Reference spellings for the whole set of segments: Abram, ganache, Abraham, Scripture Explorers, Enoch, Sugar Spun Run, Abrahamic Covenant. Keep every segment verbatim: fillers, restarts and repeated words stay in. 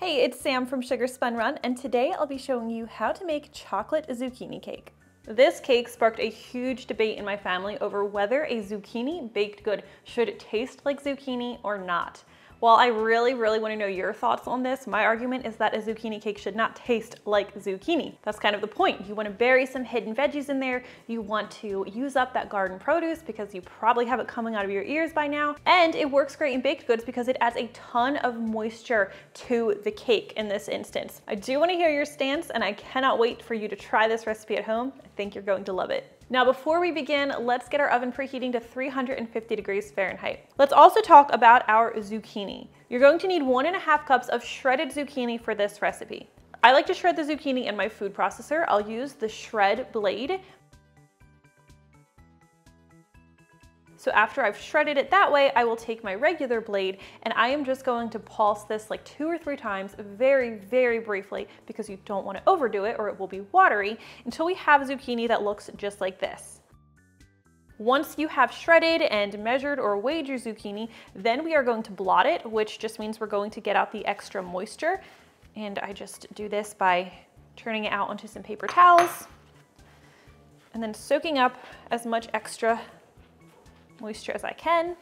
Hey, it's Sam from Sugar Spun Run, and today I'll be showing you how to make chocolate zucchini cake. This cake sparked a huge debate in my family over whether a zucchini baked good should taste like zucchini or not. While I really, really want to know your thoughts on this, my argument is that a zucchini cake should not taste like zucchini. That's kind of the point. You want to bury some hidden veggies in there. You want to use up that garden produce because you probably have it coming out of your ears by now. And it works great in baked goods because it adds a ton of moisture to the cake in this instance. I do want to hear your stance, and I cannot wait for you to try this recipe at home. I think you're going to love it. Now, before we begin, let's get our oven preheating to three hundred fifty degrees Fahrenheit. Let's also talk about our zucchini. You're going to need one and a half cups of shredded zucchini for this recipe. I like to shred the zucchini in my food processor. I'll use the shred blade. So after I've shredded it that way, I will take my regular blade, and I am just going to pulse this like two or three times very, very briefly, because you don't want to overdo it or it will be watery, until we have zucchini that looks just like this. Once you have shredded and measured or weighed your zucchini, then we are going to blot it, which just means we're going to get out the extra moisture. And I just do this by turning it out onto some paper towels and then soaking up as much extra moisture as I can.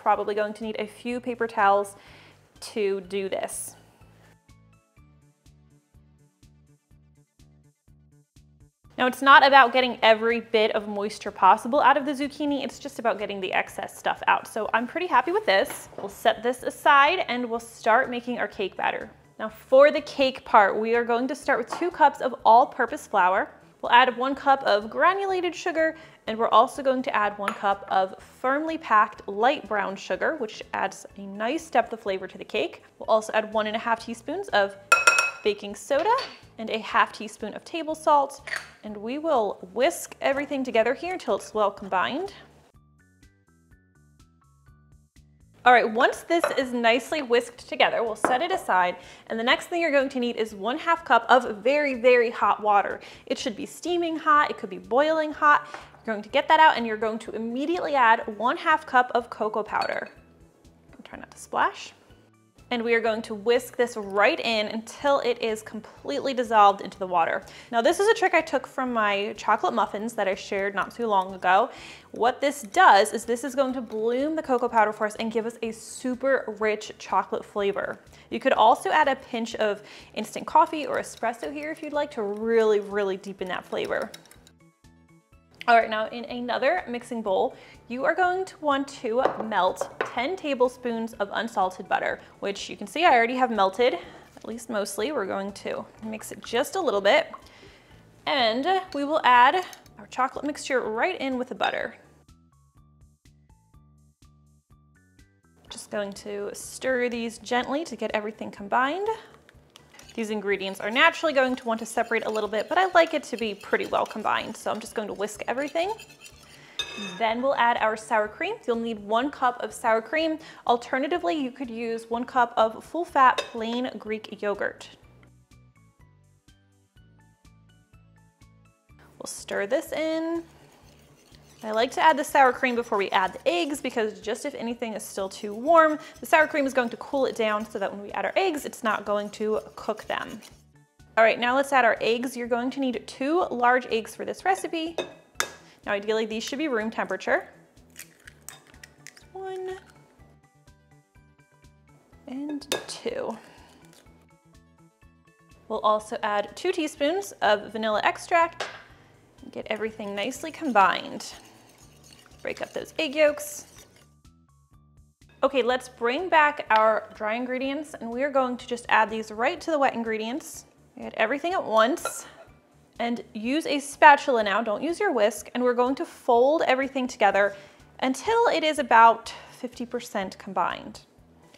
Probably going to need a few paper towels to do this. Now, it's not about getting every bit of moisture possible out of the zucchini, it's just about getting the excess stuff out. So I'm pretty happy with this. We'll set this aside and we'll start making our cake batter. Now, for the cake part, we are going to start with two cups of all-purpose flour. We'll add one cup of granulated sugar, and we're also going to add one cup of firmly packed light brown sugar, which adds a nice depth of flavor to the cake. We'll also add one and a half teaspoons of baking soda and a half teaspoon of table salt, and we will whisk everything together here until it's well combined. All right, once this is nicely whisked together, we'll set it aside, and the next thing you're going to need is one half cup of very, very hot water. It should be steaming hot, it could be boiling hot. You're going to get that out, and you're going to immediately add one half cup of cocoa powder. Try not to splash. And we are going to whisk this right in until it is completely dissolved into the water. Now, this is a trick I took from my chocolate muffins that I shared not too long ago. What this does is this is going to bloom the cocoa powder for us and give us a super rich chocolate flavor. You could also add a pinch of instant coffee or espresso here if you'd like to really, really deepen that flavor. All right, now in another mixing bowl, you are going to want to melt ten tablespoons of unsalted butter, which you can see I already have melted, at least mostly. We're going to mix it just a little bit, and we will add our chocolate mixture right in with the butter. Just going to stir these gently to get everything combined. These ingredients are naturally going to want to separate a little bit, but I like it to be pretty well combined. So I'm just going to whisk everything. Then we'll add our sour cream. You'll need one cup of sour cream. Alternatively, you could use one cup of full fat plain Greek yogurt. We'll stir this in. I like to add the sour cream before we add the eggs, because just if anything is still too warm, the sour cream is going to cool it down so that when we add our eggs, it's not going to cook them. All right, now let's add our eggs. You're going to need two large eggs for this recipe. Now, ideally, these should be room temperature. One and two. We'll also add two teaspoons of vanilla extract. Get everything nicely combined. Break up those egg yolks. Okay, let's bring back our dry ingredients, and we are going to just add these right to the wet ingredients. Add everything at once, and use a spatula now, don't use your whisk, and we're going to fold everything together until it is about fifty percent combined.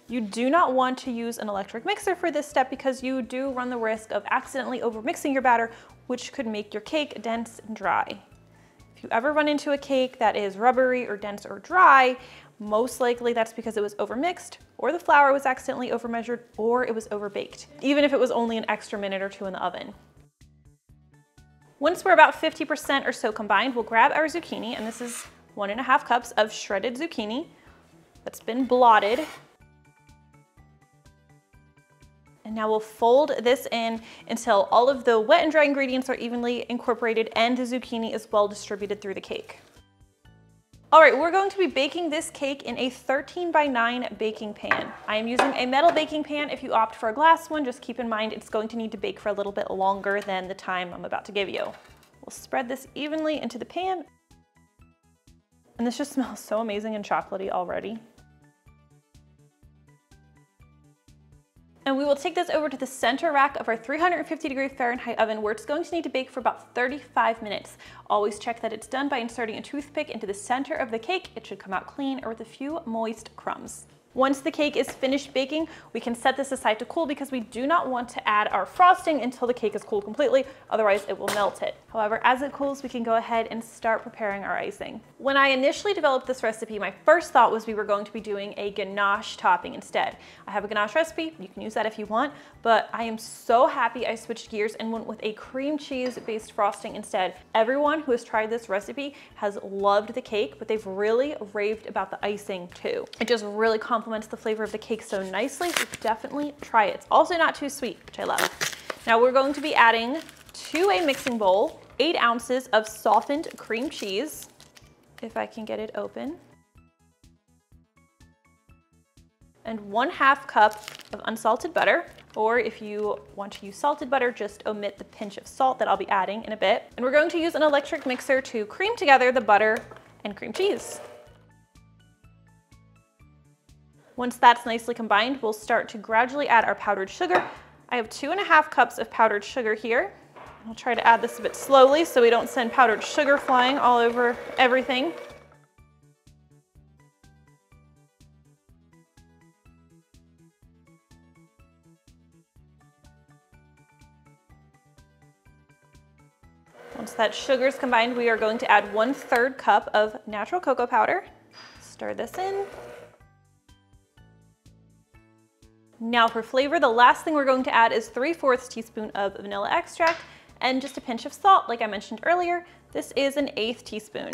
You do not want to use an electric mixer for this step, because you do run the risk of accidentally overmixing your batter, which could make your cake dense and dry. If you ever run into a cake that is rubbery or dense or dry, most likely that's because it was overmixed, or the flour was accidentally overmeasured, or it was overbaked, even if it was only an extra minute or two in the oven. Once we're about fifty percent or so combined, we'll grab our zucchini, and this is one and a half cups of shredded zucchini that's been blotted. And now we'll fold this in until all of the wet and dry ingredients are evenly incorporated and the zucchini is well distributed through the cake. All right, we're going to be baking this cake in a thirteen by nine baking pan. I am using a metal baking pan. If you opt for a glass one, just keep in mind it's going to need to bake for a little bit longer than the time I'm about to give you. We'll spread this evenly into the pan. And this just smells so amazing and chocolatey already. And we will take this over to the center rack of our three hundred fifty degree Fahrenheit oven, where it's going to need to bake for about thirty-five minutes. Always check that it's done by inserting a toothpick into the center of the cake. It should come out clean or with a few moist crumbs. Once the cake is finished baking, we can set this aside to cool because we do not want to add our frosting until the cake is cooled completely, otherwise it will melt it. However, as it cools, we can go ahead and start preparing our icing. When I initially developed this recipe, my first thought was we were going to be doing a ganache topping instead. I have a ganache recipe, you can use that if you want, but I am so happy I switched gears and went with a cream cheese-based frosting instead. Everyone who has tried this recipe has loved the cake, but they've really raved about the icing too. It just really complements the flavor of the cake so nicely, so definitely try it. It's also not too sweet, which I love. Now we're going to be adding to a mixing bowl eight ounces of softened cream cheese, if I can get it open, and one half cup of unsalted butter, or if you want to use salted butter, just omit the pinch of salt that I'll be adding in a bit. And we're going to use an electric mixer to cream together the butter and cream cheese. Once that's nicely combined, we'll start to gradually add our powdered sugar. I have two and a half cups of powdered sugar here. I'll try to add this a bit slowly so we don't send powdered sugar flying all over everything. Once that sugar's combined, we are going to add one third cup of natural cocoa powder. Stir this in. Now for flavor, the last thing we're going to add is three fourths teaspoon of vanilla extract and just a pinch of salt, like I mentioned earlier. This is an eighth teaspoon.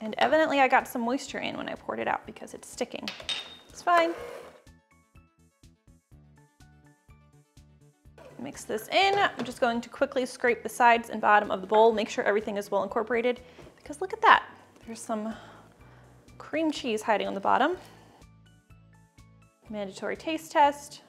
And evidently I got some moisture in when I poured it out because it's sticking. It's fine. Mix this in. I'm just going to quickly scrape the sides and bottom of the bowl. Make sure everything is well incorporated because look at that. There's some cream cheese hiding on the bottom. Mandatory taste test.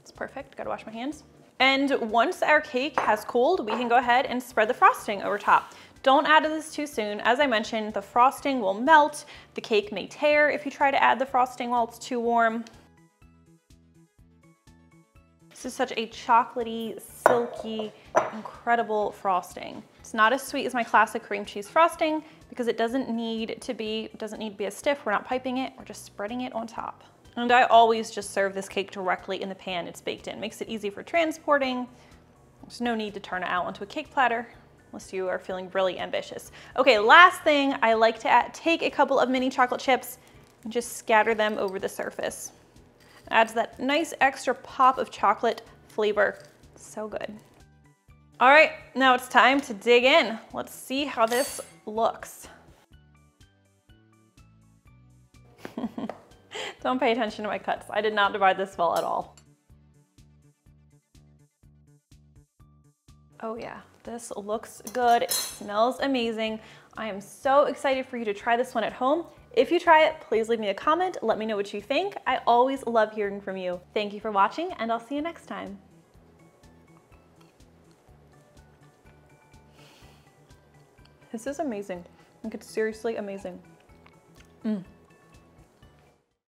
It's perfect, gotta wash my hands. And once our cake has cooled, we can go ahead and spread the frosting over top. Don't add this too soon. As I mentioned, the frosting will melt. The cake may tear if you try to add the frosting while it's too warm. This is such a chocolatey, silky, incredible frosting. It's not as sweet as my classic cream cheese frosting because it doesn't need to be, doesn't need to be as stiff. We're not piping it, we're just spreading it on top. And I always just serve this cake directly in the pan it's baked in. Makes it easy for transporting. There's no need to turn it out onto a cake platter unless you are feeling really ambitious. Okay, last thing, I like to add, take a couple of mini chocolate chips and just scatter them over the surface. Adds that nice extra pop of chocolate flavor. So good. All right, now it's time to dig in. Let's see how this looks. Don't pay attention to my cuts. I did not divide this well at all. Oh yeah, this looks good. It smells amazing. I am so excited for you to try this one at home. If you try it, please leave me a comment. Let me know what you think. I always love hearing from you. Thank you for watching, and I'll see you next time. This is amazing. Like, it's seriously amazing. Mm.